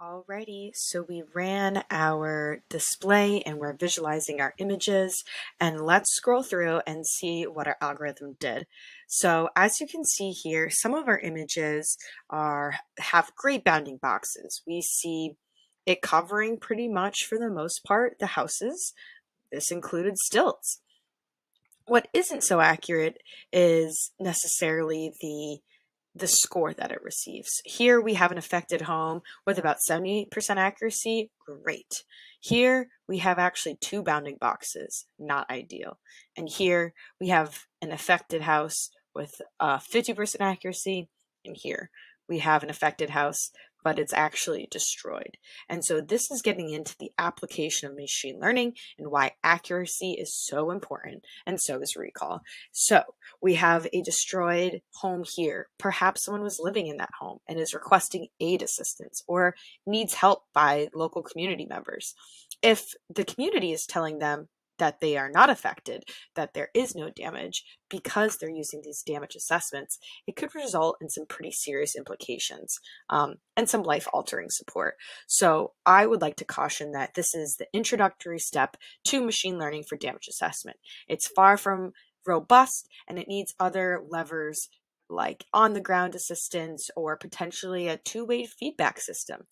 Alrighty, so we ran our display and we're visualizing our images, and let's scroll through and see what our algorithm did. So as you can see here, some of our images have great bounding boxes. We see it covering pretty much, for the most part, the houses. This included stilts. What isn't so accurate is necessarily the score that it receives. Here we have an affected home with about 78% accuracy. Great. Here we have actually two bounding boxes. Not ideal. And here we have an affected house with 50% accuracy. And here we have an affected house, but it's actually destroyed. And so this is getting into the application of machine learning and why accuracy is so important, and so is recall. So we have a destroyed home here. Perhaps someone was living in that home and is requesting aid assistance or needs help by local community members. If the community is telling them that they are not affected, that there is no damage, because they're using these damage assessments, it could result in some pretty serious implications and some life-altering support. So I would like to caution that this is the introductory step to machine learning for damage assessment. It's far from robust, and it needs other levers like on-the-ground assistance or potentially a two-way feedback system.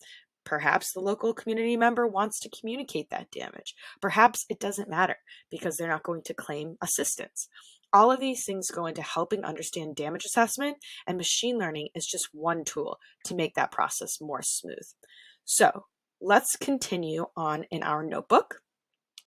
Perhaps the local community member wants to communicate that damage. Perhaps it doesn't matter because they're not going to claim assistance. All of these things go into helping understand damage assessment, and machine learning is just one tool to make that process more smooth. So let's continue on in our notebook.